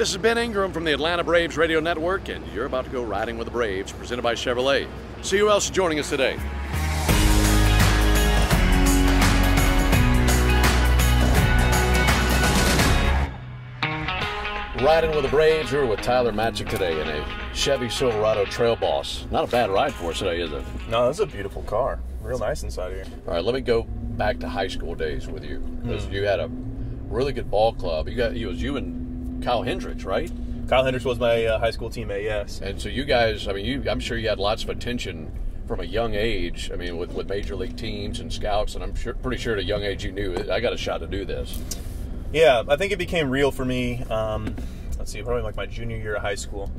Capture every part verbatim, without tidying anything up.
This is Ben Ingram from the Atlanta Braves Radio Network, and you're about to go Riding with the Braves, presented by Chevrolet. See who else is joining us today. Riding with the Braves, we're with Tyler Matzek today in a Chevy Silverado Trail Boss. Not a bad ride for us today, is it? No, this is a beautiful car. Real nice inside here. All right, let me go back to high school days with you, because mm. you had a really good ball club. You got, it was you and Kyle Hendricks, right? Kyle Hendricks was my uh, high school teammate, yes. And so you guys, I mean, you, I'm sure you had lots of attention from a young age. I mean, with, with major league teams and scouts, and I'm sure, pretty sure at a young age you knew, I got a shot to do this. Yeah, I think it became real for me, um, let's see, probably like my junior year of high school.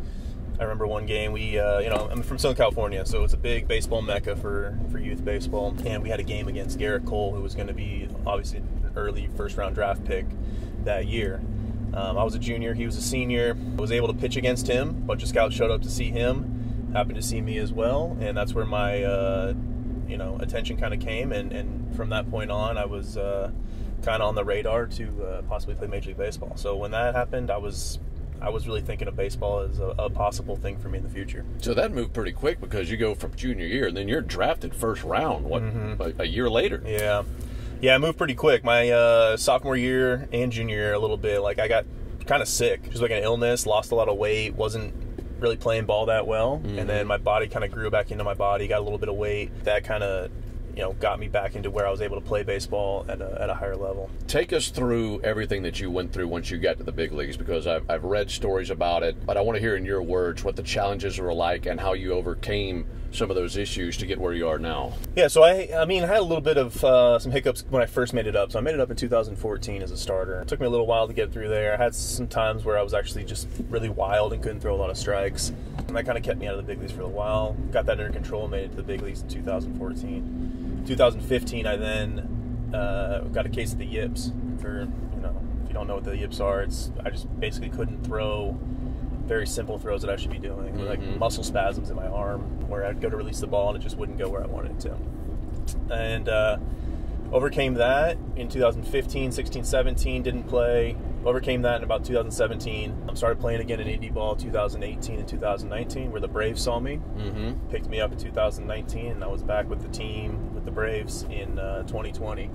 I remember one game, we, uh, you know, I'm from Southern California, so it's a big baseball mecca for, for youth baseball, and we had a game against Garrett Cole, who was going to be, obviously, an early first-round draft pick that year. Um, I was a junior, he was a senior. I was able to pitch against him. A bunch of scouts showed up to see him, happened to see me as well, and that's where my, uh, you know, attention kind of came, and, and from that point on, I was... Uh, kind of on the radar to uh, possibly play Major League Baseball. So when that happened, I was I was really thinking of baseball as a, a possible thing for me in the future. So that moved pretty quick, because you go from junior year and then you're drafted first round, what, mm-hmm. a, a year later? Yeah. Yeah, it moved pretty quick. My uh, sophomore year and junior year a little bit, like I got kind of sick. Just like an illness, lost a lot of weight, wasn't really playing ball that well. Mm-hmm. And then my body kind of grew back into my body, got a little bit of weight. That kind of... you know, got me back into where I was able to play baseball at a, at a higher level. Take us through everything that you went through once you got to the big leagues, because I've, I've read stories about it, but I want to hear in your words what the challenges were like and how you overcame some of those issues to get where you are now. Yeah, so I I mean, I had a little bit of uh, some hiccups when I first made it up. So I made it up in two thousand fourteen as a starter. It took me a little while to get through there. I had some times where I was actually just really wild and couldn't throw a lot of strikes. And that kind of kept me out of the big leagues for a while. Got that under control and made it to the big leagues in two thousand fourteen. two thousand fifteen, I then uh, got a case of the yips. For, you know, if you don't know what the yips are, it's I just basically couldn't throw very simple throws that I should be doing, mm-hmm. like muscle spasms in my arm where I'd go to release the ball and it just wouldn't go where I wanted it to. And uh, overcame that in two thousand fifteen, sixteen, seventeen, didn't play. Overcame that in about two thousand seventeen. I started playing again in indie ball two thousand eighteen and two thousand nineteen, where the Braves saw me, mm-hmm. picked me up in two thousand nineteen, and I was back with the team, with the Braves in uh, twenty twenty.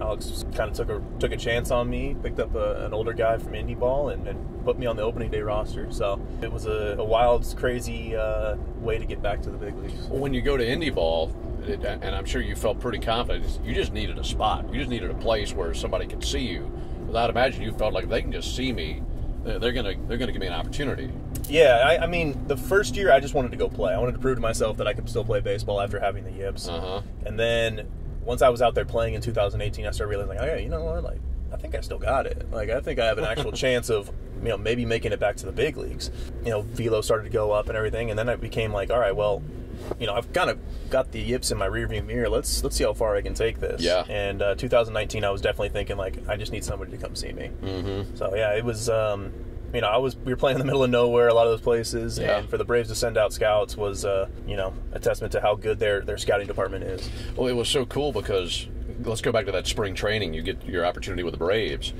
Alex kind of took a took a chance on me, picked up a, an older guy from indie ball, and, and put me on the opening day roster. So it was a, a wild, crazy uh, way to get back to the big leagues. Well, when you go to indie ball, it, and I'm sure you felt pretty confident, you just needed a spot. You just needed a place where somebody could see you. I'd imagine you felt like if they can just see me, they're gonna they're gonna give me an opportunity. Yeah, I, I mean, the first year I just wanted to go play. I wanted to prove to myself that I could still play baseball after having the yips. Uh-huh. And then once I was out there playing in two thousand eighteen, I started realizing, okay, you know what? Like, I think I still got it. Like, I think I have an actual chance of, you know, maybe making it back to the big leagues. You know, velo started to go up and everything, and then it became like, all right, well, you know, I've kind of got the yips in my rearview mirror. Let's let's see how far I can take this. Yeah. And uh, two thousand nineteen, I was definitely thinking, like, I just need somebody to come see me. Mm-hmm. So, yeah, it was, um, you know, I was we were playing in the middle of nowhere a lot of those places. Yeah. And for the Braves to send out scouts was, uh, you know, a testament to how good their, their scouting department is. Well, it was so cool because let's go back to that spring training. You get your opportunity with the Braves.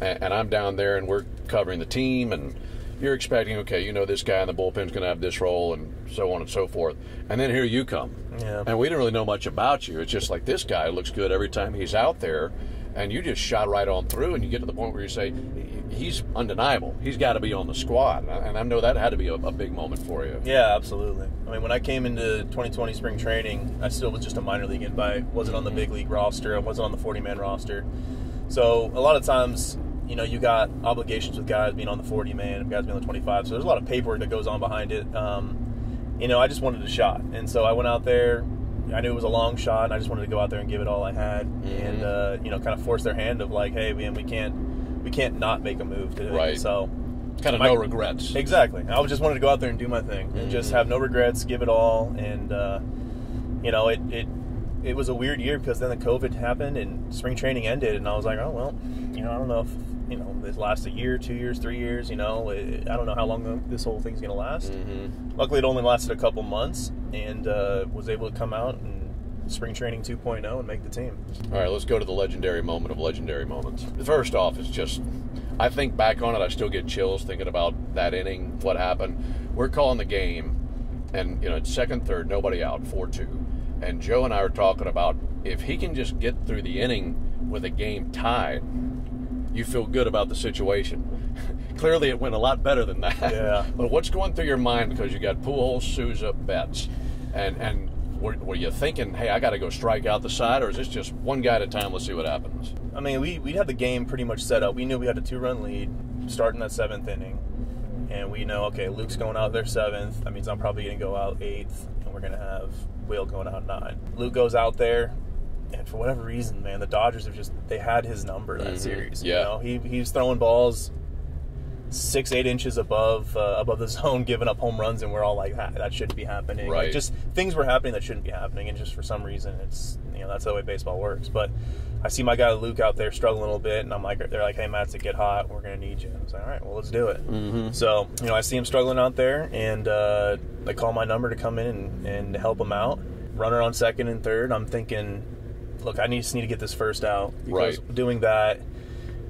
And, and I'm down there, and we're covering the team, and you're expecting, okay, you know this guy in the bullpen's going to have this role and so on and so forth. And then here you come. Yeah. And we didn't really know much about you. It's just like, this guy looks good every time he's out there. And you just shot right on through, and you get to the point where you say, he's undeniable. He's got to be on the squad. And I know that had to be a, a big moment for you. Yeah, absolutely. I mean, when I came into twenty twenty spring training, I still was just a minor league invite. Wasn't on the big league roster. I wasn't on the forty-man roster. So a lot of times, you know, you got obligations with guys being on the forty-man, guys being on the twenty-five. So there's a lot of paperwork that goes on behind it. Um, you know, I just wanted a shot. And so I went out there. I knew it was a long shot, and I just wanted to go out there and give it all I had. Mm-hmm. And, uh, you know, kind of force their hand of like, hey, man, we can't we can't not make a move today. Right. So kind of my, no regrets. Exactly. I just wanted to go out there and do my thing. Mm-hmm. And just have no regrets, give it all. And, uh, you know, it, it it was a weird year because then the COVID happened and spring training ended. And I was like, oh, well, you know, I don't know if, you know, this lasts a year, two years, three years, you know. It, I don't know how long this whole thing's going to last. Mm-hmm. Luckily, it only lasted a couple months, and uh, was able to come out and spring training two point oh and make the team. All right, let's go to the legendary moment of legendary moments. First off, it's just, I think back on it, I still get chills thinking about that inning, what happened. We're calling the game, and, you know, it's second, third, nobody out, four two. And Joe and I were talking about, if he can just get through the inning with a game tied, you feel good about the situation. Clearly it went a lot better than that. Yeah. But what's going through your mind, because you got Pujols, Sousa, Betts, and and were, were you thinking, hey, I got to go strike out the side, or is this just one guy at a time, let's see what happens? I mean, we, we had the game pretty much set up. We knew we had a two-run lead starting that seventh inning. And we know, okay, Luke's going out there seventh. That means I'm probably going to go out eighth, and we're going to have Will going out nine. Luke goes out there, and for whatever reason, man, the Dodgers have just, they had his number that mm-hmm. series. Yeah. You know, he, he was throwing balls six, eight inches above uh, above the zone, giving up home runs, and we're all like, ah, that shouldn't be happening. Right. Like, just things were happening that shouldn't be happening, and just for some reason, it's, you know, that's the way baseball works. But I see my guy Luke out there struggling a little bit, and I'm like, they're like, hey, Mattson, get hot. We're going to need you. I was like, all right, well, let's do it. Mm-hmm. So, you know, I see him struggling out there, and uh, I call my number to come in and, and help him out. Runner on second and third, I'm thinking, look, I need, just need to get this first out. Because right. doing that,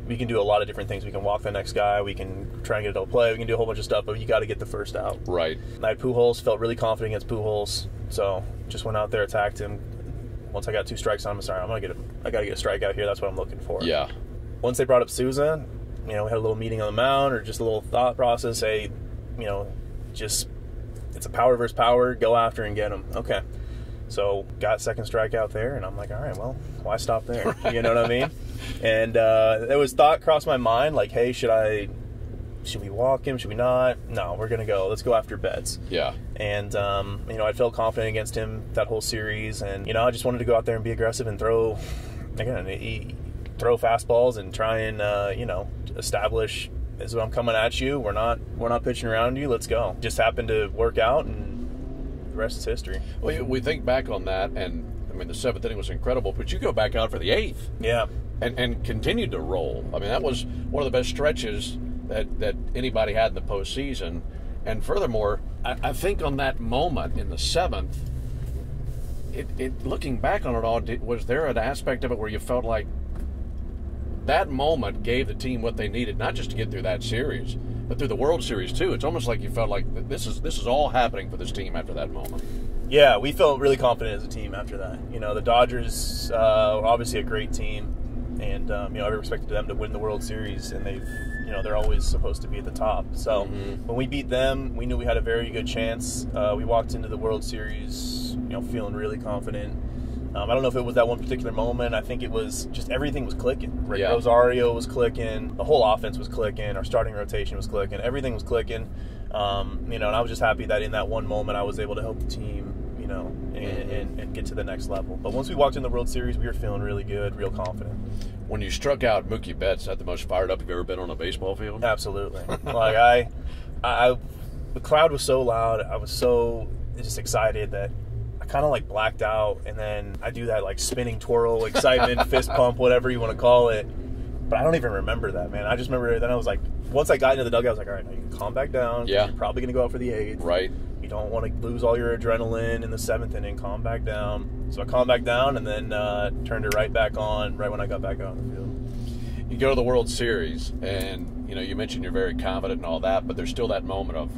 we can do a lot of different things. We can walk the next guy. We can try and get a double play. We can do a whole bunch of stuff, but you got to get the first out. Right. I had Pujols, felt really confident against Pujols, so just went out there, attacked him. Once I got two strikes on him, sorry, I'm gonna get a, I got to get a strike out here. That's what I'm looking for. Yeah. Once they brought up Susan, you know, we had a little meeting on the mound, or just a little thought process. Hey, you know, just it's a power versus power. Go after and get him. Okay. So got second strike out there, and I'm like, all right, well, why stop there? You know what I mean? And uh, there was thought crossed my mind, like, hey, should I, should we walk him? Should we not? No, we're going to go. Let's go after Betts. Yeah. And, um, you know, I felt confident against him that whole series. And, you know, I just wanted to go out there and be aggressive and throw, again, he, throw fastballs and try and, uh, you know, establish, this is what I'm coming at you. We're not, we're not pitching around you. Let's go. Just happened to work out, and rest is history. Well, we think back on that, and I mean, the seventh inning was incredible, but you go back out for the eighth, yeah, and and continued to roll. I mean, that was one of the best stretches that that anybody had in the postseason. And furthermore, I, I think on that moment in the seventh, it, it looking back on it all, did, was there an aspect of it where you felt like that moment gave the team what they needed, not just to get through that series, but through the World Series too? It's almost like you felt like this is this is all happening for this team after that moment. Yeah, we felt really confident as a team after that. You know, the Dodgers uh, were obviously a great team, and um, you know, I respected them to win the World Series, and they've, you know, they're always supposed to be at the top. So mm-hmm. when we beat them, we knew we had a very good chance. Uh, we walked into the World Series, you know, feeling really confident. Um, I don't know if it was that one particular moment. I think it was just everything was clicking. Right? Yeah. Rosario was clicking. The whole offense was clicking. Our starting rotation was clicking. Everything was clicking. Um, you know, and I was just happy that in that one moment I was able to help the team, you know, and, mm-hmm. and, and get to the next level. But once we walked in the World Series, we were feeling really good, real confident. When you struck out Mookie Betts, is that the most fired up you've ever been on a baseball field? Absolutely. Like, I, I, the crowd was so loud. I was so just excited that kind of like blacked out, and then I do that like spinning twirl, excitement, fist pump, whatever you want to call it. But I don't even remember that, man. I just remember then I was like, once I got into the dugout, I was like, all right, now you can calm back down. Yeah. You're probably going to go out for the eighth. Right. You don't want to lose all your adrenaline in the seventh inning. Calm back down. So I calmed back down, and then uh, turned it right back on right when I got back out on the field. You go to the World Series, and, you know, you mentioned you're very confident and all that, but there's still that moment of,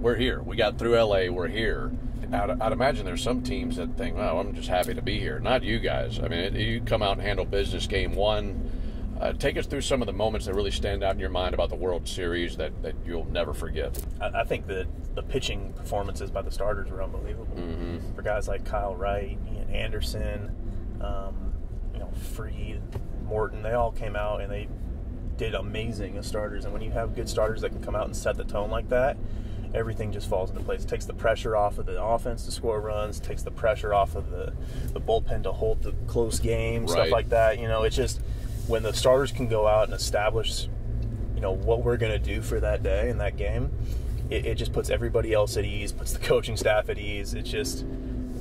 we're here. We got through L A. We're here. I'd, I'd imagine there's some teams that think, wow, I'm just happy to be here. Not you guys. I mean, it, you come out and handle business game one. Uh, take us through some of the moments that really stand out in your mind about the World Series that, that you'll never forget. I, I think that the pitching performances by the starters were unbelievable. Mm-hmm. For guys like Kyle Wright, Ian Anderson, um, you know, Fried, Morton, they all came out and they did amazing as starters. And when you have good starters that can come out and set the tone like that, everything just falls into place. It takes the pressure off of the offense to score runs. It takes the pressure off of the, the bullpen to hold the close game, right. Stuff like that. You know, it's just when the starters can go out and establish, you know, what we're going to do for that day and that game, it, it just puts everybody else at ease, puts the coaching staff at ease. It's just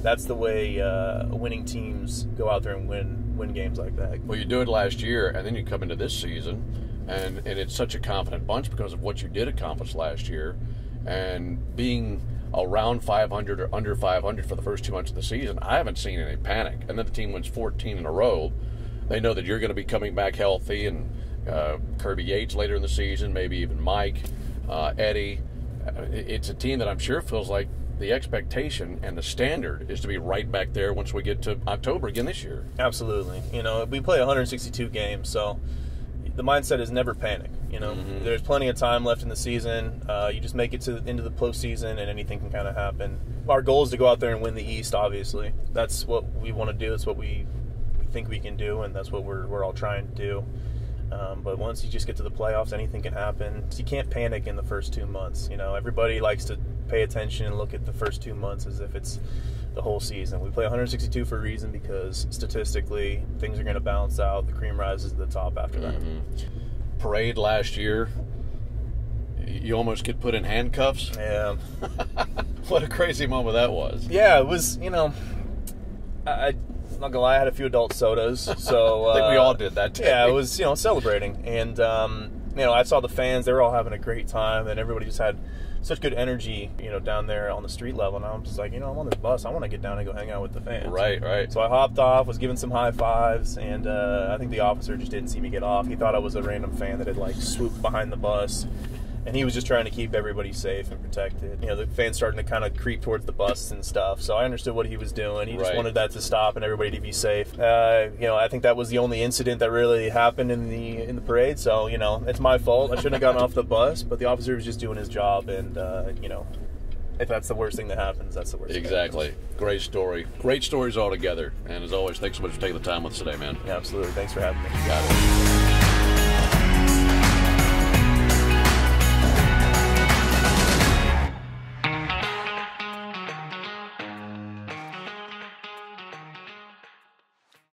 that's the way uh, winning teams go out there and win, win games like that. Well, you do it last year, and then you come into this season, and, and it's such a confident bunch because of what you did accomplish last year. and being around five hundred or under five hundred for the first two months of the season, I haven't seen any panic. And then the team wins fourteen in a row. They know that you're going to be coming back healthy, and uh, Kirby Yates later in the season, maybe even Mike, uh, Eddie. It's a team that I'm sure feels like the expectation and the standard is to be right back there once we get to October again this year. Absolutely. You know, we play one hundred sixty-two games, so the mindset is never panic. You know, mm-hmm. There's plenty of time left in the season. Uh, you just make it to the end of the postseason, and anything can kind of happen. Our goal is to go out there and win the East, obviously. That's what we want to do. It's what we, we think we can do, and that's what we're, we're all trying to do. Um, but once you just get to the playoffs, anything can happen. So you can't panic in the first two months. You know, everybody likes to pay attention and look at the first two months as if it's the whole season. We play one hundred sixty-two for a reason, because statistically things are going to balance out. The cream rises to the top after that. Mm-hmm. Parade last year, you almost get put in handcuffs. Yeah. What a crazy moment that was. Yeah, it was, you know, I... I I'm not gonna lie, I had a few adult sodas, so uh, I think we all did that day. Yeah, it was, you know, celebrating, and um, you know, I saw the fans; they were all having a great time, and everybody just had such good energy, you know, down there on the street level. And I'm just like, you know, I'm on this bus; I want to get down and go hang out with the fans. Right, right. So I hopped off, was giving some high fives, and uh, I think the officer just didn't see me get off. He thought I was a random fan that had like swooped behind the bus. And he was just trying to keep everybody safe and protected. You know, the fans starting to kind of creep towards the bus and stuff. So I understood what he was doing. He just right. wanted that to stop and everybody to be safe. Uh, you know, I think that was the only incident that really happened in the in the parade. So, you know, it's my fault. I shouldn't have gotten off the bus. But the officer was just doing his job. And, uh, you know, if that's the worst thing that happens, that's the worst exactly. thing. Exactly. Great story. Great stories all together. And as always, thanks so much for taking the time with us today, man. Yeah, absolutely. Thanks for having me. Got it.